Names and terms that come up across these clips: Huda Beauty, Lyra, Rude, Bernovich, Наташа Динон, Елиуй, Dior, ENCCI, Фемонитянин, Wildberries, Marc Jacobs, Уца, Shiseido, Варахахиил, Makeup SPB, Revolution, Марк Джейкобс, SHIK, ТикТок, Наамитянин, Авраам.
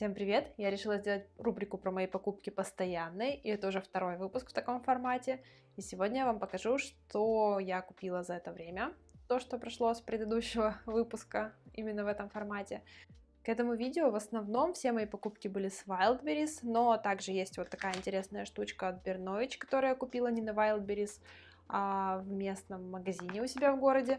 Всем привет! Я решила сделать рубрику про мои покупки постоянной, и это уже второй выпуск в таком формате. И сегодня я вам покажу, что я купила за это время, то, что прошло с предыдущего выпуска именно в этом формате. К этому видео в основном все мои покупки были с Wildberries, но также есть вот такая интересная штучка от Bernovich, которую я купила не на Wildberries, а в местном магазине у себя в городе.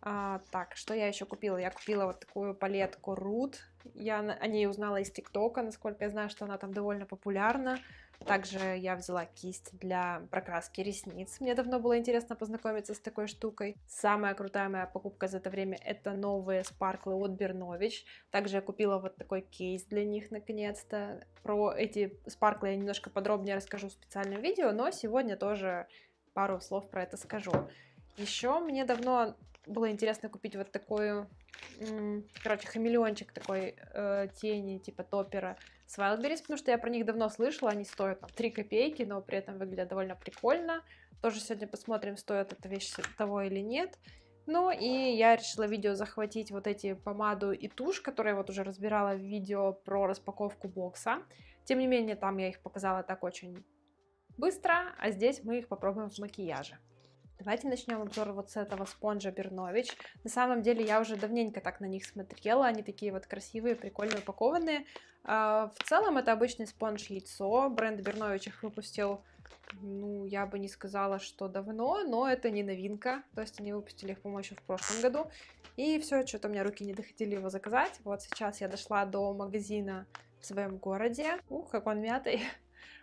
Так, что я еще купила? Я купила вот такую палетку Rude. Я о ней узнала из ТикТока, насколько я знаю, что она там довольно популярна. Также я взяла кисть для прокраски ресниц. Мне давно было интересно познакомиться с такой штукой. Самая крутая моя покупка за это время — это новые спарклы от Bernovich. Также я купила вот такой кейс для них наконец-то. Про эти спарклы я немножко подробнее расскажу в специальном видео, но сегодня тоже пару слов про это скажу. Еще мне давно было интересно купить вот такую, короче, хамелеончик такой тени, типа топпера с Wildberries, потому что я про них давно слышала, они стоят там 3 копейки, но при этом выглядят довольно прикольно. Тоже сегодня посмотрим, стоит эта вещь того или нет. Ну и я решила видео захватить вот эти помаду и тушь, которые я вот уже разбирала в видео про распаковку бокса. Тем не менее, там я их показала так очень быстро, а здесь мы их попробуем в макияже. Давайте начнем обзор вот с этого спонжа Bernovich. На самом деле я уже давненько так на них смотрела, они такие вот красивые, прикольно упакованные. В целом это обычный спонж лицо, бренд Bernovich их выпустил, ну я бы не сказала, что давно, но это не новинка, то есть они выпустили их, по-моему, еще в прошлом году. И все, что-то у меня руки не доходили его заказать, вот сейчас я дошла до магазина в своем городе. Ух, как он мятый,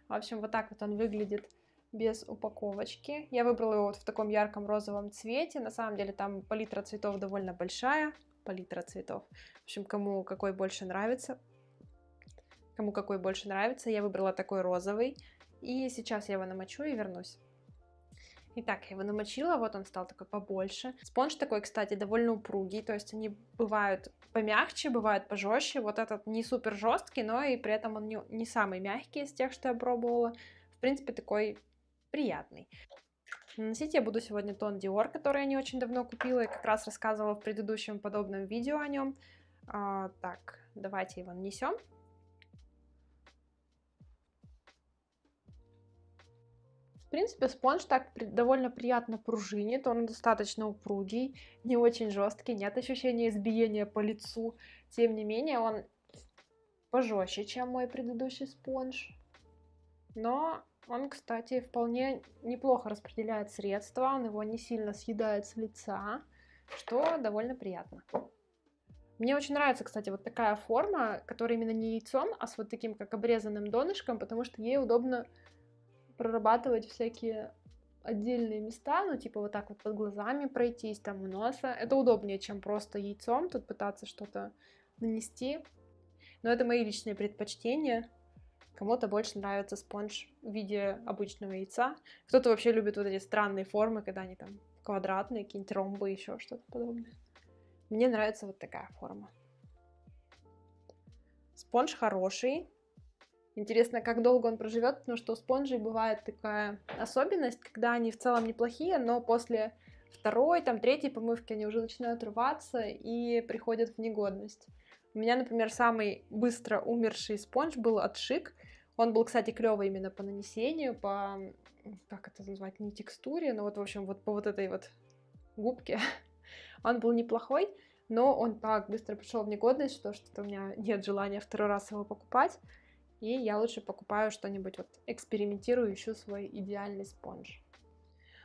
в общем, вот так вот он выглядит. Без упаковочки. Я выбрала его вот в таком ярком розовом цвете. На самом деле там палитра цветов довольно большая. Палитра цветов. В общем, кому какой больше нравится. Кому какой больше нравится. Я выбрала такой розовый. И сейчас я его намочу и вернусь. Итак, я его намочила. Вот он стал такой побольше. Спонж такой, кстати, довольно упругий. То есть они бывают помягче, бывают пожестче. Вот этот не супер жесткий, но и при этом он не самый мягкий из тех, что я пробовала. В принципе, такой приятный. Наносить я буду сегодня тон Dior, который я не очень давно купила и как раз рассказывала в предыдущем подобном видео о нем. Так, давайте его нанесем. В принципе, спонж так довольно приятно пружинит, он достаточно упругий, не очень жесткий, нет ощущения избиения по лицу. Тем не менее, он пожестче, чем мой предыдущий спонж. Но он, кстати, вполне неплохо распределяет средства, он его не сильно съедает с лица, что довольно приятно. Мне очень нравится, кстати, вот такая форма, которая именно не яйцом, а с вот таким как обрезанным донышком, потому что ей удобно прорабатывать всякие отдельные места, ну типа вот так вот под глазами пройтись, там у носа. Это удобнее, чем просто яйцом тут пытаться что-то нанести. Но это мои личные предпочтения. Кому-то больше нравится спонж в виде обычного яйца. Кто-то вообще любит вот эти странные формы, когда они там квадратные, какие-нибудь ромбы, еще что-то подобное. Мне нравится вот такая форма. Спонж хороший. Интересно, как долго он проживет, потому что у спонжей бывает такая особенность, когда они в целом неплохие, но после второй, там, третьей помывки они уже начинают рваться и приходят в негодность. У меня, например, самый быстро умерший спонж был от SHIK. Он был, кстати, клевый именно по нанесению, по, как это назвать, не текстуре, но вот, в общем, вот по вот этой вот губке. Он был неплохой, но он так быстро пришел в негодность, что что-то у меня нет желания второй раз его покупать. И я лучше покупаю что-нибудь, вот экспериментирую, ищу свой идеальный спонж.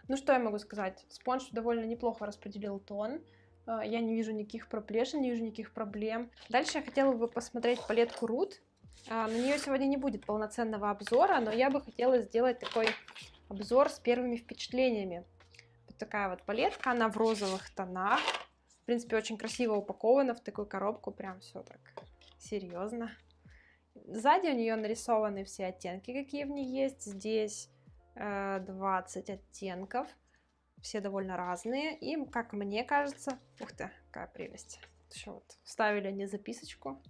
Ну что я могу сказать? Спонж довольно неплохо распределил тон. Я не вижу никаких проплешин, не вижу никаких проблем. Дальше я хотела бы посмотреть палетку Rude. На нее сегодня не будет полноценного обзора, но я бы хотела сделать такой обзор с первыми впечатлениями. Вот такая вот палетка, она в розовых тонах. В принципе, очень красиво упакована в такую коробку, прям все так серьезно. Сзади у нее нарисованы все оттенки, какие в ней есть. Здесь 20 оттенков. Все довольно разные, и, как мне кажется, ух ты, какая прелесть, еще вот вставили они записочку,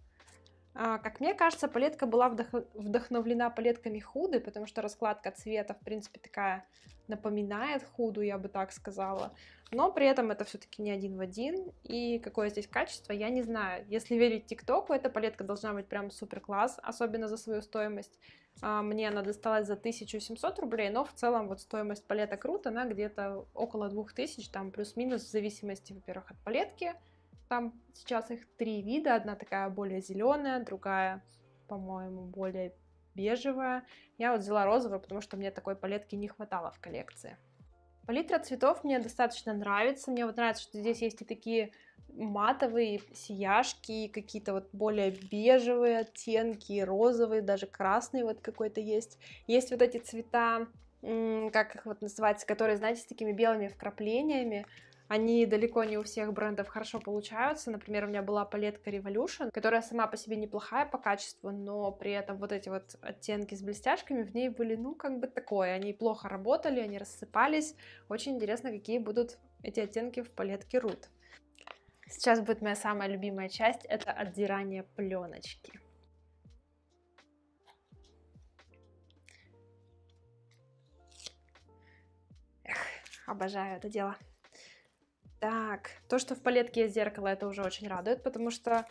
Как мне кажется, палетка была вдохновлена палетками Худы, потому что раскладка цвета, в принципе, такая напоминает Худу, я бы так сказала. Но при этом это все-таки не один в один. И какое здесь качество, я не знаю. Если верить ТикТоку, эта палетка должна быть прям супер класс, особенно за свою стоимость. Мне она досталась за 1700 рублей, но в целом вот стоимость палеток Rude, она где-то около 2000, там плюс-минус, в зависимости, во-первых, от палетки. Там сейчас их три вида, одна такая более зеленая, другая, по-моему, более бежевая. Я вот взяла розовую, потому что мне такой палетки не хватало в коллекции. Палитра цветов мне достаточно нравится. Мне вот нравится, что здесь есть и такие матовые сияшки, какие-то вот более бежевые оттенки, розовые, даже красный вот какой-то есть. Есть вот эти цвета, как их вот называть, которые, знаете, с такими белыми вкраплениями. Они далеко не у всех брендов хорошо получаются. Например, у меня была палетка Revolution, которая сама по себе неплохая по качеству, но при этом вот эти вот оттенки с блестяшками в ней были, ну, как бы такое. Они плохо работали, они рассыпались. Очень интересно, какие будут эти оттенки в палетке Rude. Сейчас будет моя самая любимая часть, это отдирание пленочки. Эх, обожаю это дело. Так, то, что в палетке есть зеркало, это уже очень радует, потому что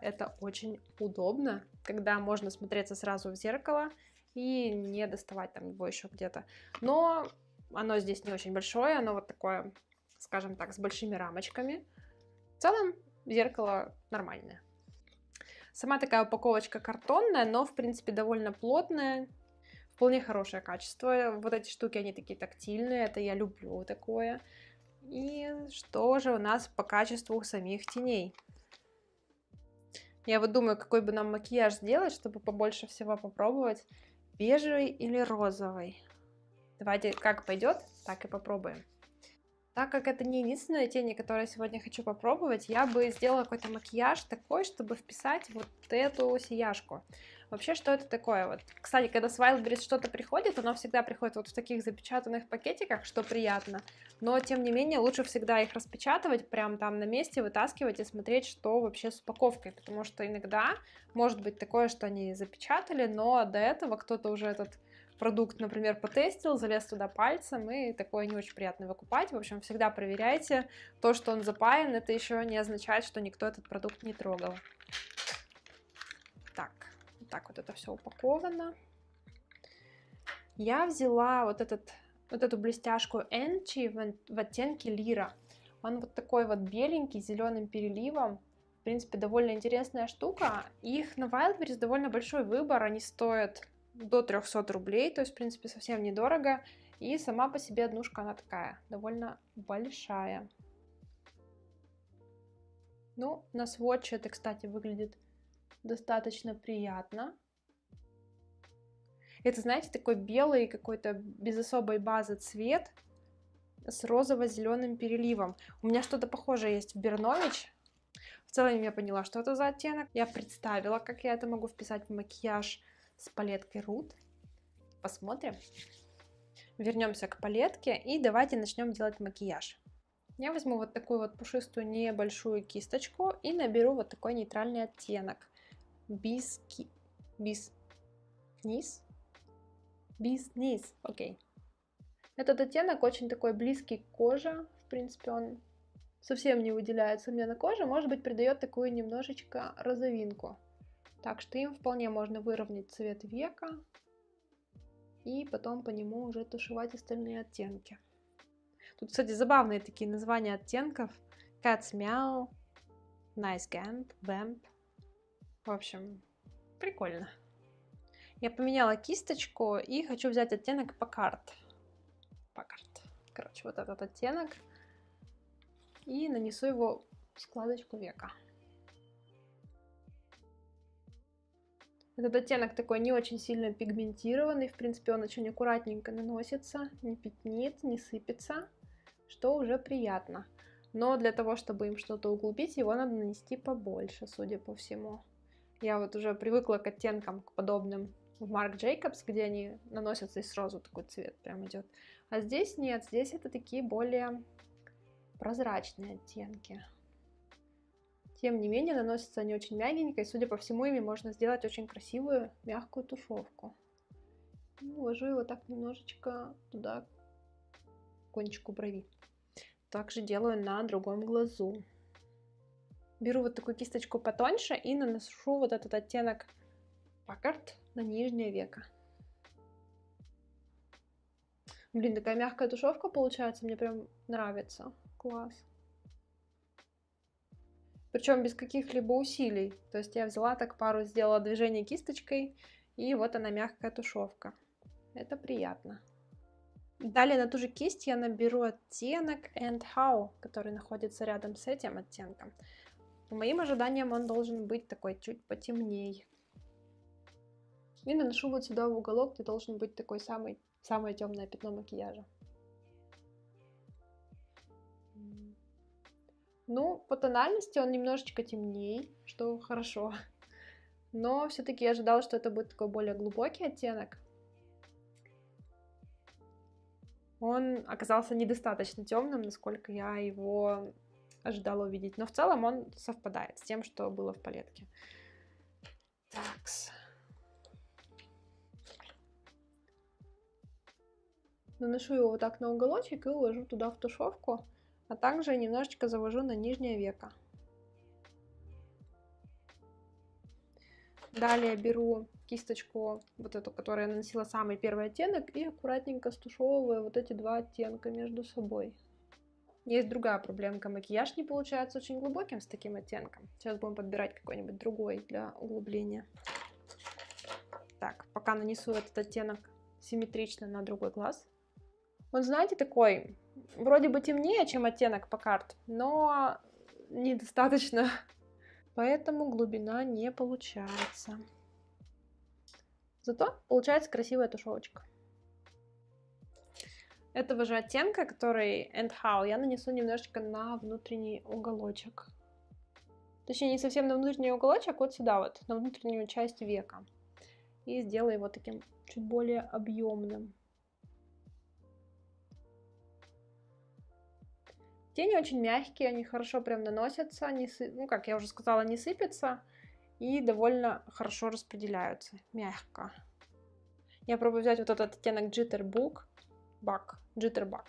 это очень удобно, когда можно смотреться сразу в зеркало и не доставать там его еще где-то. Но оно здесь не очень большое, оно вот такое, скажем так, с большими рамочками. В целом зеркало нормальное. Сама такая упаковочка картонная, но в принципе довольно плотная. Вполне хорошее качество. Вот эти штуки, они такие тактильные, это я люблю такое. И что же у нас по качеству самих теней? Я вот думаю, какой бы нам макияж сделать, чтобы побольше всего попробовать. Бежевый или розовый? Давайте как пойдет, так и попробуем. Так как это не единственные тени, которые сегодня хочу попробовать, я бы сделала какой-то макияж такой, чтобы вписать вот эту сияшку. Вообще, что это такое? Вот, кстати, когда с Wildberries что-то приходит, оно всегда приходит вот в таких запечатанных пакетиках, что приятно. Но, тем не менее, лучше всегда их распечатывать, прям там на месте вытаскивать и смотреть, что вообще с упаковкой. Потому что иногда может быть такое, что они запечатали, но до этого кто-то уже этот продукт, например, потестил, залез туда пальцем, и такое не очень приятно выкупать. В общем, всегда проверяйте. То, что он запаян, это еще не означает, что никто этот продукт не трогал. Так вот это все упаковано. Я взяла вот эту блестяшку ENCCI в оттенке Lyra. Он вот такой вот беленький, с зеленым переливом. В принципе, довольно интересная штука. Их на Wildberries довольно большой выбор. Они стоят до 300 рублей, то есть, в принципе, совсем недорого. И сама по себе однушка, она такая, довольно большая. Ну, на свотче это, кстати, выглядит достаточно приятно. Это, знаете, такой белый какой-то без особой базы цвет с розово-зеленым переливом. У меня что-то похожее есть в Бернович. В целом я поняла, что это за оттенок. Я представила, как я это могу вписать в макияж с палеткой Rude. Посмотрим. Вернемся к палетке и давайте начнем делать макияж. Я возьму вот такую вот пушистую небольшую кисточку и наберу вот такой нейтральный оттенок. Бис-низ, окей. Этот оттенок очень такой близкий к коже. В принципе, он совсем не выделяется у меня на коже. Может быть, придает такую немножечко розовинку. Так что им вполне можно выровнять цвет века и потом по нему уже тушевать остальные оттенки. Тут, кстати, забавные такие названия оттенков. Cat's Meow, Nice Gamp, Vamp. В общем, прикольно. Я поменяла кисточку и хочу взять оттенок Packard. Короче, вот этот оттенок. И нанесу его в складочку века. Этот оттенок такой не очень сильно пигментированный. В принципе, он очень аккуратненько наносится, не пятнит, не сыпется, что уже приятно. Но для того, чтобы им что-то углубить, его надо нанести побольше, судя по всему. Я вот уже привыкла к оттенкам, к подобным в Марк Джейкобс, где они наносятся и сразу такой цвет прям идет. А здесь нет, здесь это такие более прозрачные оттенки. Тем не менее, наносятся они очень мягенько, и, судя по всему, ими можно сделать очень красивую мягкую тушевку. Ввожу его так немножечко туда, к кончику брови. Также делаю на другом глазу. Беру вот такую кисточку потоньше и наношу вот этот оттенок Паккард на нижнее веко. Блин, такая мягкая тушевка получается, мне прям нравится. Класс. Причем без каких-либо усилий. То есть я взяла так пару, сделала движение кисточкой, и вот она мягкая тушевка. Это приятно. Далее на ту же кисть я наберу оттенок And How, который находится рядом с этим оттенком. По моим ожиданиям он должен быть такой чуть потемнее. И наношу вот сюда в уголок, где должен быть такой самое темное пятно макияжа. Ну, по тональности он немножечко темнее, что хорошо. Но все-таки я ожидала, что это будет такой более глубокий оттенок. Он оказался недостаточно темным, насколько я его ожидала увидеть. Но в целом он совпадает с тем, что было в палетке. Такс. Наношу его вот так на уголочек и уложу туда в тушевку. А также немножечко завожу на нижнее веко. Далее беру кисточку, вот эту, которая наносила самый первый оттенок, и аккуратненько стушевываю вот эти два оттенка между собой. Есть другая проблемка. Макияж не получается очень глубоким с таким оттенком. Сейчас будем подбирать какой-нибудь другой для углубления. Так, пока нанесу этот оттенок симметрично на другой глаз. Он, знаете, такой, вроде бы темнее, чем оттенок Паккард, но недостаточно. Поэтому глубина не получается. Зато получается красивая тушевочка. Этого же оттенка, который And How, я нанесу немножечко на внутренний уголочек. Точнее, не совсем на внутренний уголочек, вот сюда вот, на внутреннюю часть века. И сделаю его таким чуть более объемным. Тени очень мягкие, они хорошо прям наносятся, ну, как я уже сказала, не сыпятся и довольно хорошо распределяются, мягко. Я пробую взять вот этот оттенок Jitterbug,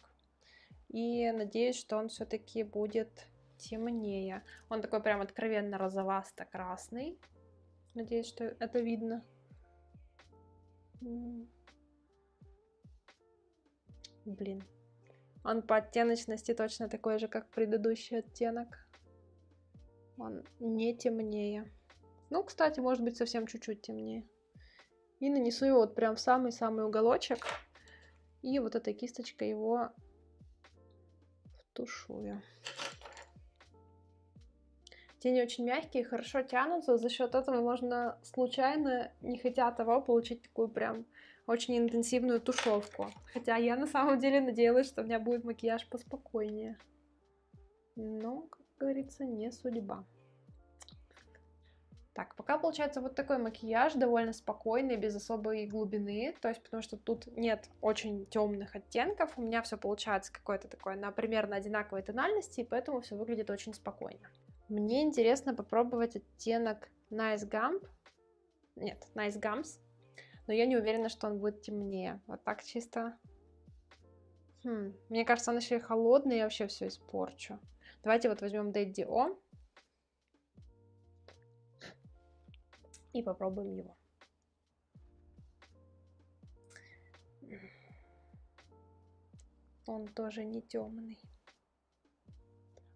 и надеюсь, что он все-таки будет темнее. Он такой прям откровенно розовасто-красный, надеюсь, что это видно. Блин. Он по оттеночности точно такой же, как предыдущий оттенок. Он не темнее. Ну, кстати, может быть, совсем чуть-чуть темнее. И нанесу его вот прям в самый-самый уголочек. И вот этой кисточкой его втушую. Тени очень мягкие, хорошо тянутся. За счет этого можно случайно, не хотя того, получить такую прям очень интенсивную тушевку. Хотя я на самом деле надеялась, что у меня будет макияж поспокойнее. Но, как говорится, не судьба. Так, пока получается вот такой макияж, довольно спокойный, без особой глубины. То есть, потому что тут нет очень темных оттенков. У меня все получается какое-то такое, например, на одинаковой тональности, и поэтому все выглядит очень спокойно. Мне интересно попробовать оттенок Nice Gums. Но я не уверена, что он будет темнее. Вот так чисто. Мне кажется, он еще и холодный, я вообще все испорчу. Давайте вот возьмем Dior и попробуем его. Он тоже не темный.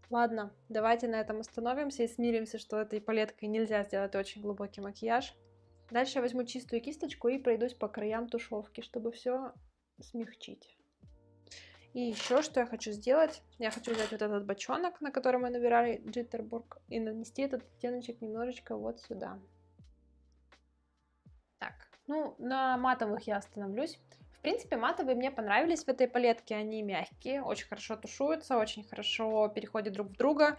Ладно, давайте на этом остановимся и смиримся, что этой палеткой нельзя сделать очень глубокий макияж. Дальше я возьму чистую кисточку и пройдусь по краям тушевки, чтобы все смягчить. И еще что я хочу сделать, я хочу взять вот этот бочонок, на котором мы набирали Jitterbug, и нанести этот оттеночек немножечко вот сюда. Так, ну на матовых я остановлюсь. В принципе, матовые мне понравились в этой палетке, они мягкие, очень хорошо тушуются, очень хорошо переходят друг в друга.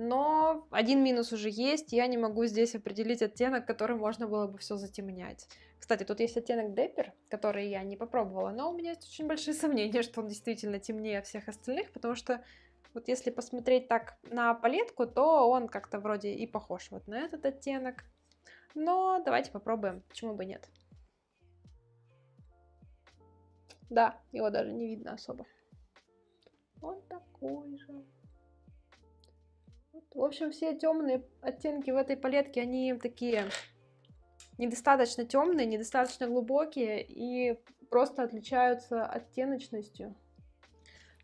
Но один минус уже есть, я не могу здесь определить оттенок, которым можно было бы все затемнять. Кстати, тут есть оттенок Dapper, который я не попробовала, но у меня есть очень большие сомнения, что он действительно темнее всех остальных, потому что Вот если посмотреть так на палетку, то он как-то вроде и похож вот на этот оттенок. Но давайте попробуем, почему бы нет. Да, его даже не видно особо. Он такой же. В общем, все темные оттенки в этой палетке, они такие недостаточно темные, недостаточно глубокие и просто отличаются оттеночностью.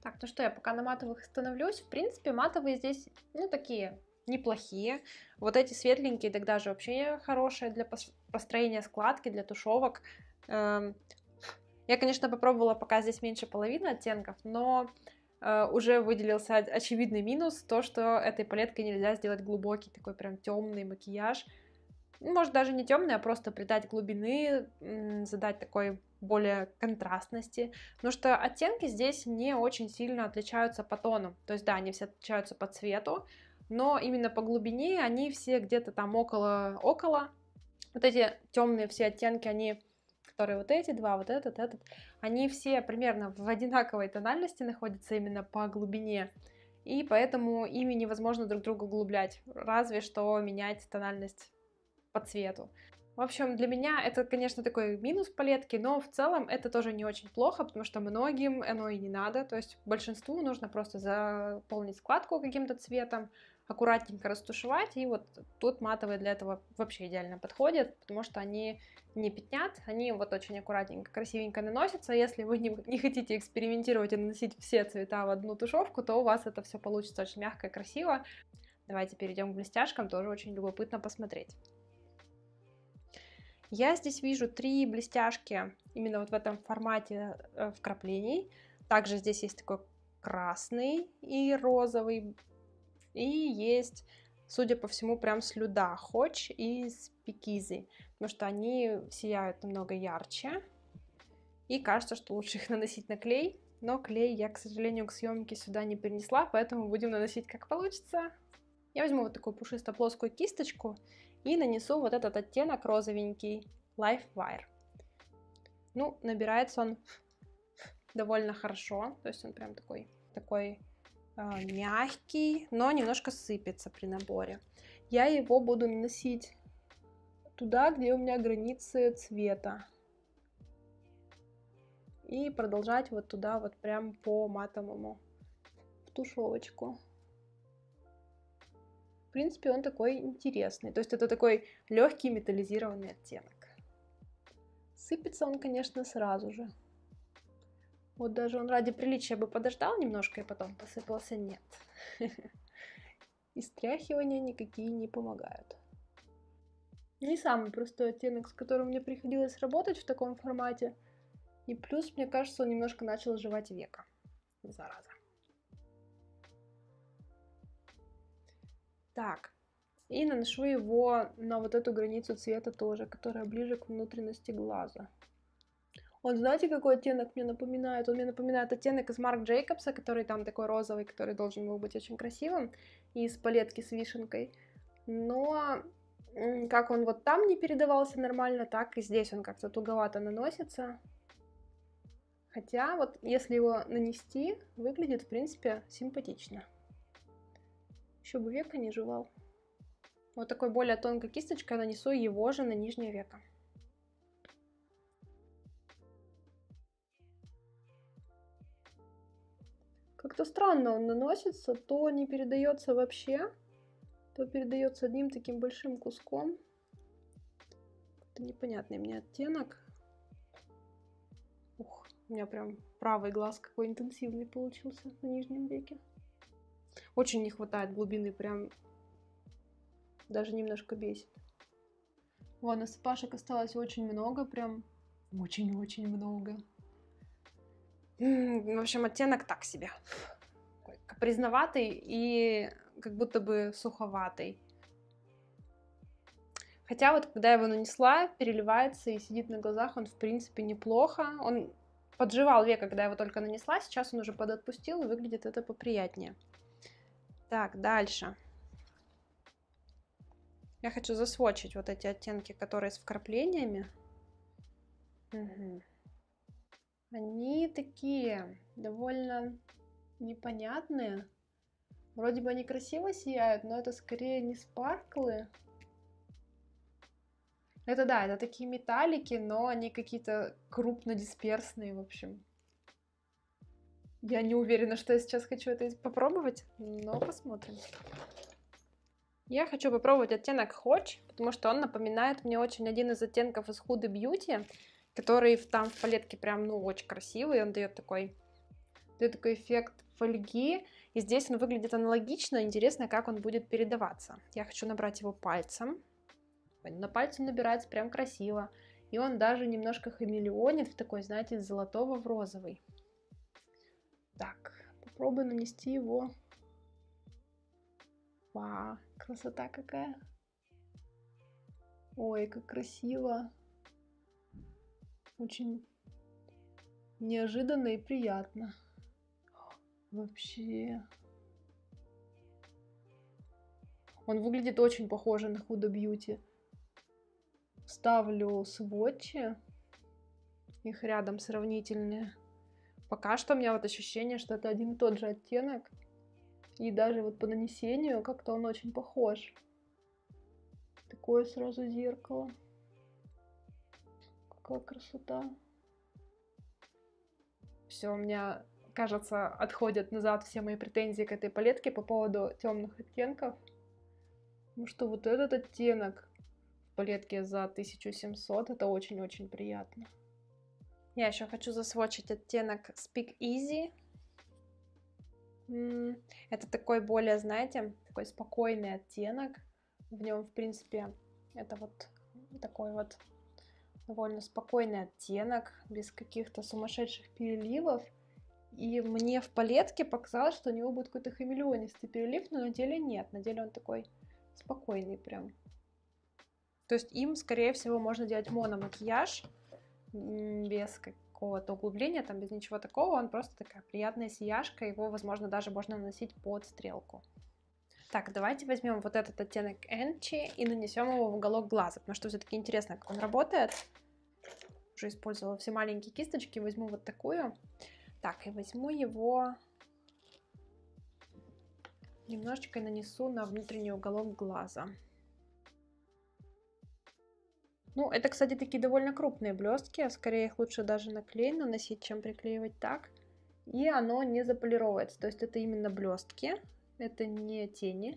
Так, ну что, я пока на матовых остановлюсь. В принципе, матовые здесь, ну, такие неплохие. Вот эти светленькие, так даже вообще хорошие для построения складки, для тушевок. Я, конечно, попробовала пока здесь меньше половины оттенков, но уже выделился очевидный минус, то, что этой палеткой нельзя сделать глубокий, такой прям темный макияж. Может, даже не темный, а просто придать глубины, задать такой более контрастности. Потому что оттенки здесь не очень сильно отличаются по тону. То есть, да, они все отличаются по цвету, но именно по глубине они все где-то там около. Вот эти темные все оттенки, они... которые вот эти два, вот этот, они все примерно в одинаковой тональности находятся именно по глубине, и поэтому ими невозможно друг друга углублять, разве что менять тональность по цвету. В общем, для меня это, конечно, такой минус палетки, но в целом это тоже не очень плохо, потому что многим оно и не надо, то есть большинству нужно просто заполнить складку каким-то цветом, аккуратненько растушевать, и вот тут матовые для этого вообще идеально подходят, потому что они не пятнят, они вот очень аккуратненько, красивенько наносятся. Если вы не хотите экспериментировать и наносить все цвета в одну тушевку, то у вас это все получится очень мягко и красиво. Давайте перейдем к блестяшкам, тоже очень любопытно посмотреть. Я здесь вижу три блестяшки именно вот в этом формате вкраплений. Также здесь есть такой красный и розовый. И есть, судя по всему, прям слюда Хоч и Спикизи, потому что они сияют намного ярче. И кажется, что лучше их наносить на клей, но клей я, к сожалению, к съемке сюда не принесла, поэтому будем наносить как получится. Я возьму вот такую пушисто-плоскую кисточку и нанесу вот этот оттенок розовенький Life Wire. Ну, набирается он довольно хорошо, то есть он прям такой мягкий, но немножко сыпется при наборе. Я его буду наносить туда, где у меня границы цвета. И продолжать вот туда, вот прям по матовому, в тушевочку. В принципе, он такой интересный. То есть это такой легкий металлизированный оттенок. Сыпется он, конечно, сразу же. Вот даже он ради приличия бы подождал немножко и потом посыпался. Нет. И стряхивания никакие не помогают. Не самый простой оттенок, с которым мне приходилось работать в таком формате. И плюс, мне кажется, он немножко начал жевать века. Зараза. Так. И наношу его на вот эту границу цвета тоже, которая ближе к внутренности глаза. Вот знаете, какой оттенок мне напоминает? Он мне напоминает оттенок из Марк Джейкобса, который там такой розовый, который должен был быть очень красивым, и из палетки с вишенкой. Но как он вот там не передавался нормально, так и здесь он как-то туговато наносится. Хотя вот если его нанести, выглядит в принципе симпатично. Еще бы века не жевал. Вот такой более тонкой кисточкой нанесу его же на нижнее веко. Как-то странно он наносится, то не передается вообще, то передается одним таким большим куском. Это непонятный мне оттенок. Ух, у меня прям правый глаз какой интенсивный получился на нижнем веке. Очень не хватает глубины, прям даже немножко бесит. Вон, насыпашек осталось очень много, прям очень-очень много. В общем, оттенок так себе, капризноватый и как будто бы суховатый. Хотя вот когда я его нанесла, переливается и сидит на глазах, он в принципе неплохо. Он подживал век, когда я его только нанесла, сейчас он уже подотпустил и выглядит это поприятнее. Так, дальше. Я хочу засвочить вот эти оттенки, которые с вкраплениями. Угу. Они такие довольно непонятные, Вроде бы они красиво сияют, но это скорее не спарклы. Это да, это такие металлики, но они какие-то крупнодисперсные, в общем. Я не уверена, что я сейчас хочу это попробовать, но посмотрим. Я хочу попробовать оттенок Хоч, потому что он напоминает мне очень один из оттенков из Huda Beauty, который там в палетке прям, ну, очень красивый, он дает такой эффект фольги, и здесь он выглядит аналогично, интересно, как он будет передаваться. Я хочу набрать его пальцем, на пальцем набирается прям красиво, и он даже немножко хамелеонит, в такой, знаете, из золотого в розовый. Так, попробую нанести его. Вау, красота какая! Ой, как красиво! Очень неожиданно и приятно. Вообще. Он выглядит очень похоже на Huda Beauty. Ставлю свотчи. Их рядом сравнительные. Пока что у меня вот ощущение, что это один и тот же оттенок. И даже вот по нанесению как-то он очень похож. Такое сразу зеркало. Какая красота. Все, у меня, кажется, отходят назад все мои претензии к этой палетке по поводу темных оттенков. Ну что, вот этот оттенок в палетке за 1700, это очень-очень приятно. Я еще хочу засвочить оттенок Speak Easy. Это такой более, знаете, такой спокойный оттенок. В нем, в принципе, это вот такой вот довольно спокойный оттенок, без каких-то сумасшедших переливов. И мне в палетке показалось, что у него будет какой-то хамелеонистый перелив, но на деле нет. На деле он такой спокойный прям. То есть им, скорее всего, можно делать мономакияж без какого-то углубления, там без ничего такого. Он просто такая приятная сияшка. Его, возможно, даже можно наносить под стрелку. Так, давайте возьмем вот этот оттенок ENCCI и нанесем его в уголок глаза, потому что все-таки интересно, как он работает. Уже использовала все маленькие кисточки, возьму вот такую. Так, и возьму его немножечко и нанесу на внутренний уголок глаза. Ну, это, кстати, такие довольно крупные блестки, скорее их лучше даже на клей наносить, чем приклеивать так. И оно не заполировывается, то есть это именно блестки. Это не тени.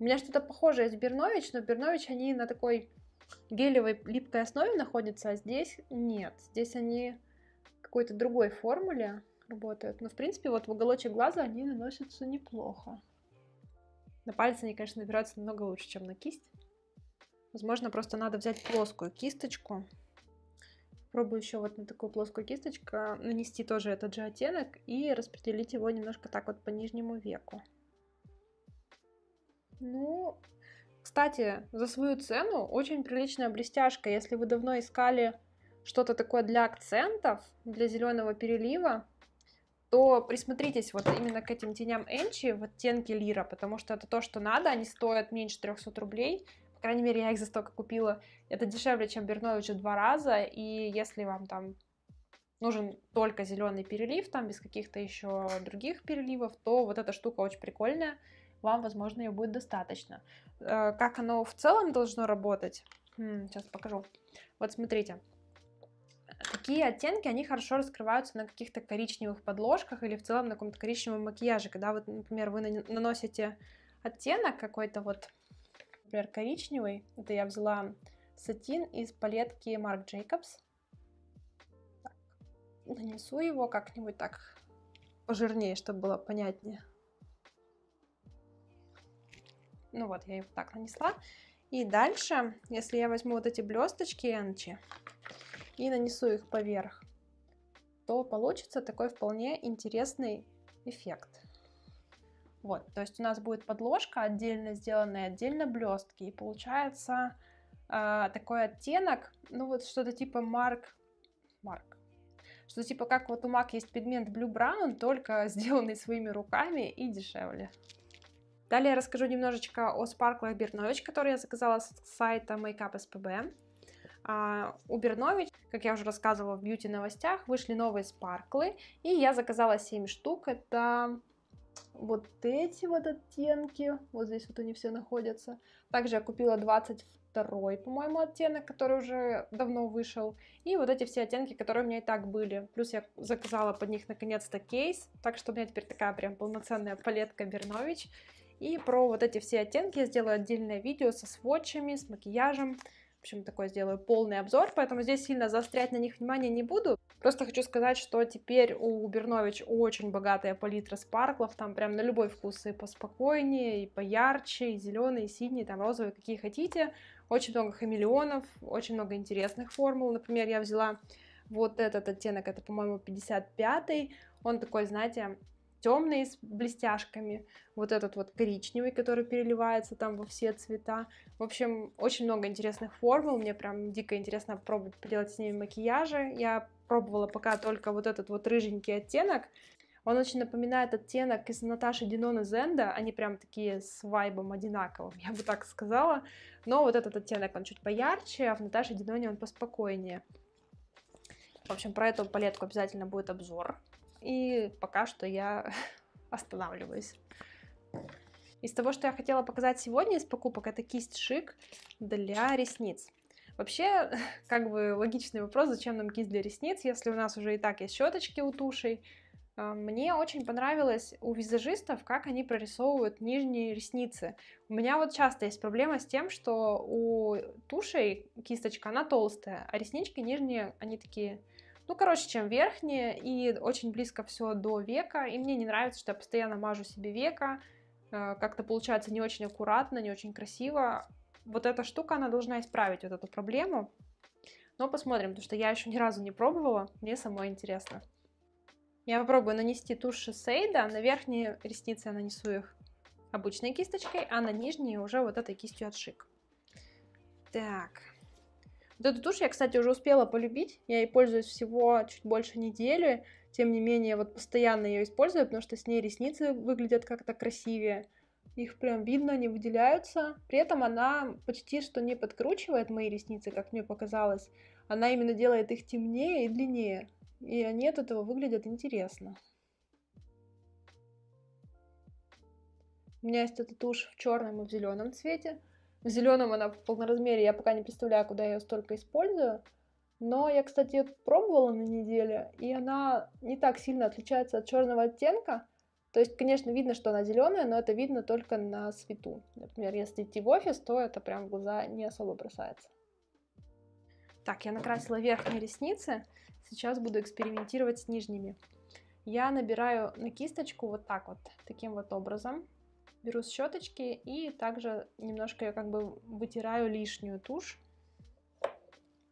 У меня что-то похожее с Бернович, но Бернович они на такой гелевой липкой основе находятся, а здесь нет. Здесь они в какой-то другой формуле работают. Но, в принципе, вот в уголочек глаза они наносятся неплохо. На пальцы они, конечно, набираются намного лучше, чем на кисть. Возможно, просто надо взять плоскую кисточку. Пробую еще вот на такую плоскую кисточку нанести тоже этот же оттенок и распределить его немножко так вот по нижнему веку. Ну, кстати, за свою цену очень приличная блестяшка. Если вы давно искали что-то такое для акцентов, для зеленого перелива, то присмотритесь вот именно к этим теням ENCCI в оттенке Lyra, потому что это то, что надо. Они стоят меньше 300 рублей. По крайней мере, я их за столько купила. Это дешевле, чем Бернович в 2 раза. И если вам там нужен только зеленый перелив, там без каких-то еще других переливов, то вот эта штука очень прикольная. Вам, возможно, ее будет достаточно. Как оно в целом должно работать? Сейчас покажу. Вот смотрите. Такие оттенки, они хорошо раскрываются на каких-то коричневых подложках или в целом на каком-то коричневом макияже. Когда, вот, например, вы наносите оттенок какой-то вот... Например, коричневый. Это я взяла сатин из палетки Марк Джейкобс. Так. Нанесу его как-нибудь так пожирнее, чтобы было понятнее. Ну вот, я его так нанесла. И дальше, если я возьму вот эти блесточки ENCCI и нанесу их поверх, то получится такой вполне интересный эффект. Вот, то есть у нас будет подложка отдельно сделанная, отдельно блестки. И получается такой оттенок, ну вот что-то типа что-то типа как вот у Мак есть пигмент Blue Brown, только сделанный своими руками и дешевле. Далее я расскажу немножечко о спарклах Бернович, которые я заказала с сайта Makeup SPB. У Bernovich, как я уже рассказывала в бьюти-новостях, вышли новые спарклы, и я заказала 7 штук. Это вот эти вот оттенки, вот здесь вот они все находятся. Также я купила 22-й, по-моему, оттенок, который уже давно вышел. И вот эти все оттенки, которые у меня и так были. Плюс я заказала под них наконец-то кейс, так что у меня теперь такая прям полноценная палетка Bernovich. И про вот эти все оттенки я сделаю отдельное видео со свотчами, с макияжем. В общем, такой сделаю полный обзор, поэтому здесь сильно заострять на них внимание не буду. Просто хочу сказать, что теперь у Bernovich очень богатая палитра спарклов, там прям на любой вкус и поспокойнее, и поярче, и зеленый, и синий, там розовый, какие хотите. Очень много хамелеонов, очень много интересных формул. Например, я взяла вот этот оттенок, это, по-моему, 55-й, он такой, знаете, темный с блестяшками, вот этот вот коричневый, который переливается там во все цвета. В общем, очень много интересных формул, мне прям дико интересно пробовать делать с ними макияжи. Я пробовала пока только вот этот вот рыженький оттенок, он очень напоминает оттенок из Наташи Динон и Зенда, они прям такие с вайбом одинаковым, я бы так сказала, но вот этот оттенок, он чуть поярче, а в Наташе Диноне он поспокойнее. В общем, про эту палетку обязательно будет обзор. И пока что я останавливаюсь. Из того, что я хотела показать сегодня из покупок, это кисть SHIK для ресниц. Вообще, как бы логичный вопрос, зачем нам кисть для ресниц, если у нас уже и так есть щеточки у тушей. Мне очень понравилось у визажистов, как они прорисовывают нижние ресницы. У меня вот часто есть проблема с тем, что у тушей кисточка, она толстая, а реснички нижние, они такие... Ну, короче, чем верхние, и очень близко все до века, и мне не нравится, что я постоянно мажу себе века, как-то получается не очень аккуратно, не очень красиво. Вот эта штука, она должна исправить вот эту проблему, но посмотрим, потому что я еще ни разу не пробовала, мне самой интересно. Я попробую нанести тушь Shiseido, на верхние ресницы я нанесу их обычной кисточкой, а на нижние уже вот этой кистью от SHIK. Так... Вот эту тушь я, кстати, уже успела полюбить, я ей пользуюсь всего чуть больше недели, тем не менее, вот постоянно ее использую, потому что с ней ресницы выглядят как-то красивее, их прям видно, они выделяются, при этом она почти что не подкручивает мои ресницы, как мне показалось, она именно делает их темнее и длиннее, и они от этого выглядят интересно. У меня есть эта тушь в черном и в зеленом цвете. В зеленом она в полноразмере, я пока не представляю, куда я ее столько использую. Но я, кстати, ее пробовала на неделе, и она не так сильно отличается от черного оттенка. То есть, конечно, видно, что она зеленая, но это видно только на свету. Например, если идти в офис, то это прям в глаза не особо бросается. Так, я накрасила верхние ресницы, сейчас буду экспериментировать с нижними. Я набираю на кисточку вот так вот, таким вот образом. Беру с щеточки и также немножко я как бы вытираю лишнюю тушь.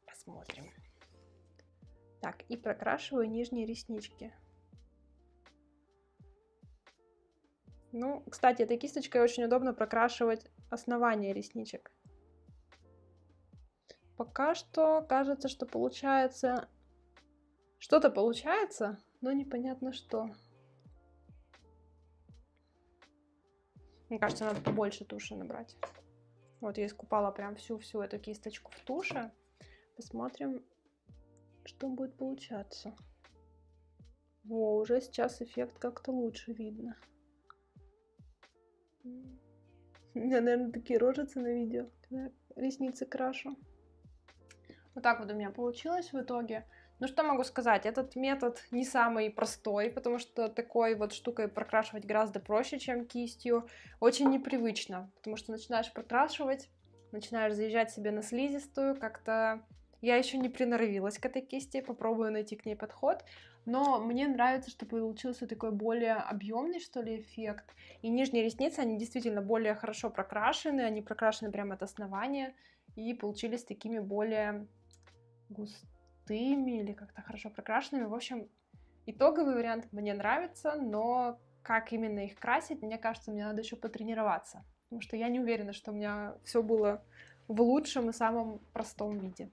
Посмотрим. Так, и прокрашиваю нижние реснички. Ну, кстати, этой кисточкой очень удобно прокрашивать основание ресничек. Пока что кажется, что получается... Что-то получается, но непонятно что. Мне кажется, надо побольше туши набрать. Вот я искупала прям всю эту кисточку в туши. Посмотрим, что будет получаться. Во, уже сейчас эффект как-то лучше видно. У меня, наверное, такие рожицы на видео, когда я ресницы крашу. Вот так вот у меня получилось в итоге. Ну, что могу сказать, этот метод не самый простой, потому что такой вот штукой прокрашивать гораздо проще, чем кистью. Очень непривычно, потому что начинаешь прокрашивать, начинаешь заезжать себе на слизистую, как-то... Я еще не приноровилась к этой кисти, попробую найти к ней подход, но мне нравится, что получился такой более объемный, что ли, эффект. И нижние ресницы, они действительно более хорошо прокрашены, они прокрашены прямо от основания, и получились такими более густыми. Или как-то хорошо прокрашенными. В общем, итоговый вариант мне нравится, но как именно их красить, мне кажется, мне надо еще потренироваться, потому что я не уверена, что у меня все было в лучшем и самом простом виде.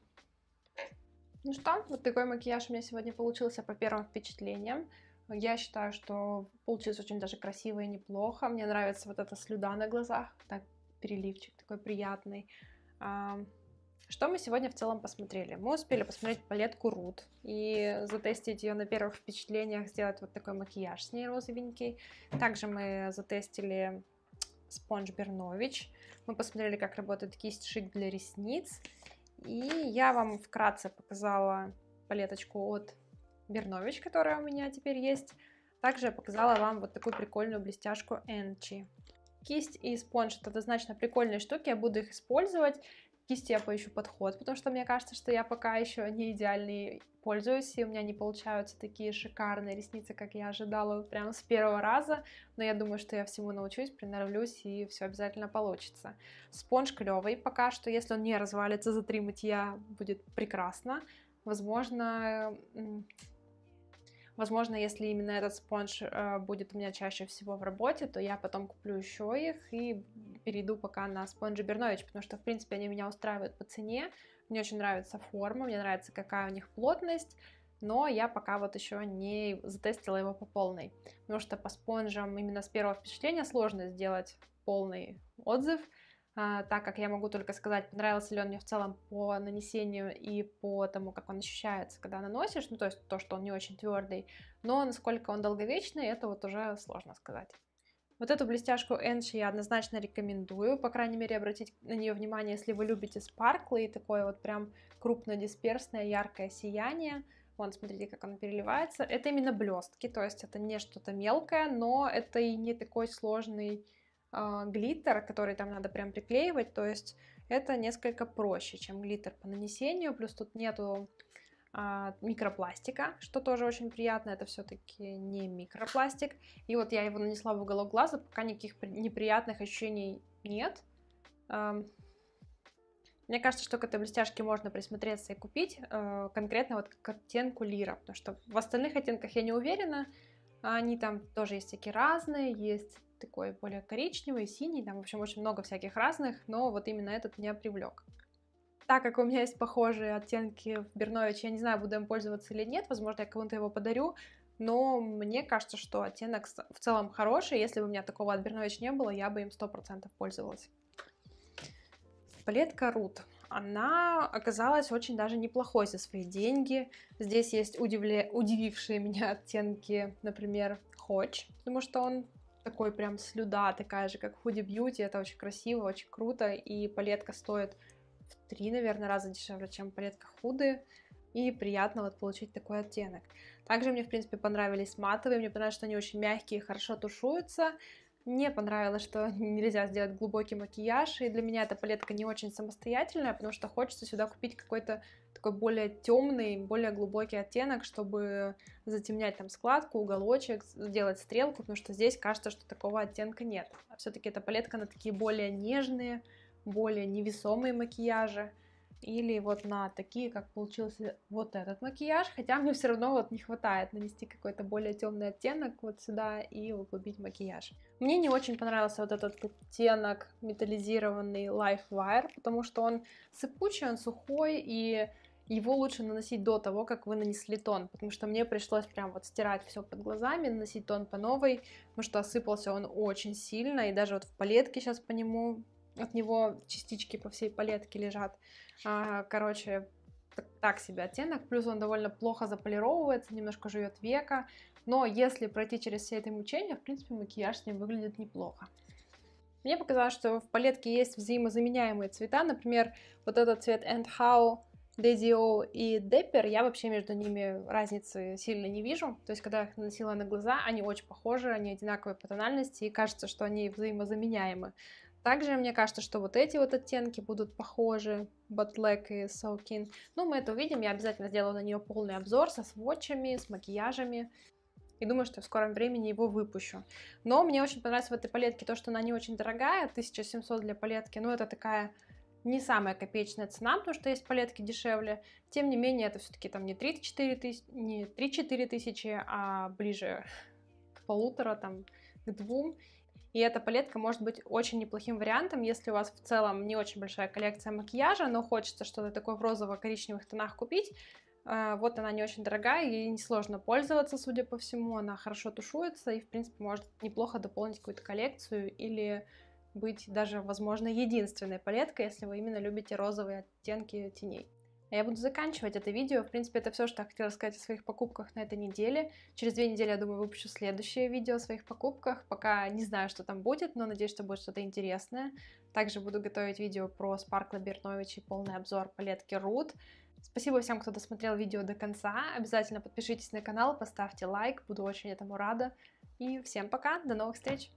Ну что, вот такой макияж у меня сегодня получился по первым впечатлениям. Я считаю, что получилось очень даже красиво и неплохо. Мне нравится вот эта слюда на глазах, так переливчик такой приятный. Что мы сегодня в целом посмотрели? Мы успели посмотреть палетку Rude и затестить ее на первых впечатлениях, сделать вот такой макияж с ней розовенький. Также мы затестили спонж Bernovich. Мы посмотрели, как работает кисть SHIK для ресниц. И я вам вкратце показала палеточку от Bernovich, которая у меня теперь есть. Также я показала вам вот такую прикольную блестяшку ENCCI. Кисть и спонж — это однозначно прикольные штуки, я буду их использовать. Кисти я поищу подход, потому что мне кажется, что я пока еще не идеальный пользуюсь, и у меня не получаются такие шикарные ресницы, как я ожидала прямо с первого раза, но я думаю, что я всему научусь, приноровлюсь, и все обязательно получится. Спонж клевый пока что, если он не развалится за 3 мытья, будет прекрасно. Возможно, если именно этот спонж будет у меня чаще всего в работе, то я потом куплю еще их и перейду пока на спонжи Bernovich, потому что, в принципе, они меня устраивают по цене. Мне очень нравится форма, мне нравится, какая у них плотность, но я пока вот еще не затестила его по полной, потому что по спонжам именно с первого впечатления сложно сделать полный отзыв, так как я могу только сказать, понравился ли он мне в целом по нанесению и по тому, как он ощущается, когда наносишь, ну то есть то, что он не очень твердый, но насколько он долговечный, это вот уже сложно сказать. Вот эту блестяшку ENCCI я однозначно рекомендую, по крайней мере, обратить на нее внимание, если вы любите спарклы и такое вот прям крупнодисперсное яркое сияние. Вон, смотрите, как оно переливается. Это именно блестки, то есть это не что-то мелкое, но это и не такой сложный глиттер, который там надо прям приклеивать, то есть это несколько проще, чем глиттер по нанесению, плюс тут нету микропластика, что тоже очень приятно, это все-таки не микропластик, и вот я его нанесла в уголок глаза, пока никаких неприятных ощущений нет. Мне кажется, что к этой блестяшке можно присмотреться и купить, конкретно вот к оттенку Lyra, потому что в остальных оттенках я не уверена, они там тоже есть всякие разные, есть такой более коричневый, синий, там, в общем, очень много всяких разных, но вот именно этот меня привлек. Так как у меня есть похожие оттенки в Bernovich, я не знаю, буду им пользоваться или нет, возможно, я кому-то его подарю, но мне кажется, что оттенок в целом хороший, если бы у меня такого от Bernovich не было, я бы им 100% пользовалась. Палетка Rude. Она оказалась очень даже неплохой за свои деньги. Здесь есть удивившие меня оттенки, например, Hodge, потому что он такой прям слюда, такая же, как Huda Beauty, это очень красиво, очень круто, и палетка стоит в 3, наверное, раза дешевле, чем палетка Huda, и приятно вот получить такой оттенок. Также мне, в принципе, понравились матовые, мне понравилось, что они очень мягкие, хорошо тушуются, мне понравилось, что нельзя сделать глубокий макияж, и для меня эта палетка не очень самостоятельная, потому что хочется сюда купить какой-то такой более темный, более глубокий оттенок, чтобы затемнять там складку, уголочек, сделать стрелку, потому что здесь кажется, что такого оттенка нет. А все-таки эта палетка на такие более нежные, более невесомые макияжи, или вот на такие, как получился вот этот макияж, хотя мне все равно вот не хватает нанести какой-то более темный оттенок вот сюда и углубить макияж. Мне не очень понравился вот этот оттенок металлизированный Life Wire, потому что он сыпучий, он сухой, и его лучше наносить до того, как вы нанесли тон, потому что мне пришлось прям вот стирать все под глазами, наносить тон по новой, потому что осыпался он очень сильно, и даже вот в палетке сейчас по нему... От него частички по всей палетке лежат. Короче, так себе оттенок. Плюс он довольно плохо заполировывается, немножко жует века. Но если пройти через все это мучение, в принципе, макияж с ним выглядит неплохо. Мне показалось, что в палетке есть взаимозаменяемые цвета. Например, вот этот цвет And How, Dior и Dapper. Я вообще между ними разницы сильно не вижу. То есть, когда я их наносила на глаза, они очень похожи, они одинаковые по тональности. И кажется, что они взаимозаменяемы. Также мне кажется, что вот эти вот оттенки будут похожи, Botlek и Soakin. Ну, мы это увидим, я обязательно сделаю на нее полный обзор со свотчами, с макияжами. И думаю, что в скором времени его выпущу. Но мне очень понравилось в этой палетке то, что она не очень дорогая, 1700 для палетки. Ну, это такая не самая копеечная цена, потому что есть палетки дешевле. Тем не менее, это все-таки там не 3-4 тысячи, а ближе к 1,5, там, к 2. И эта палетка может быть очень неплохим вариантом, если у вас в целом не очень большая коллекция макияжа, но хочется что-то такое в розово-коричневых тонах купить. Вот она не очень дорогая, ей несложно пользоваться, судя по всему, она хорошо тушуется и, в принципе, может неплохо дополнить какую-то коллекцию или быть даже, возможно, единственной палеткой, если вы именно любите розовые оттенки теней. А я буду заканчивать это видео. В принципе, это все, что я хотела сказать о своих покупках на этой неделе. Через 2 недели, я думаю, выпущу следующее видео о своих покупках. Пока не знаю, что там будет, но надеюсь, что будет что-то интересное. Также буду готовить видео про Sparkle Bernovich и полный обзор палетки Rude. Спасибо всем, кто досмотрел видео до конца. Обязательно подпишитесь на канал, поставьте лайк. Буду очень этому рада. И всем пока, до новых встреч!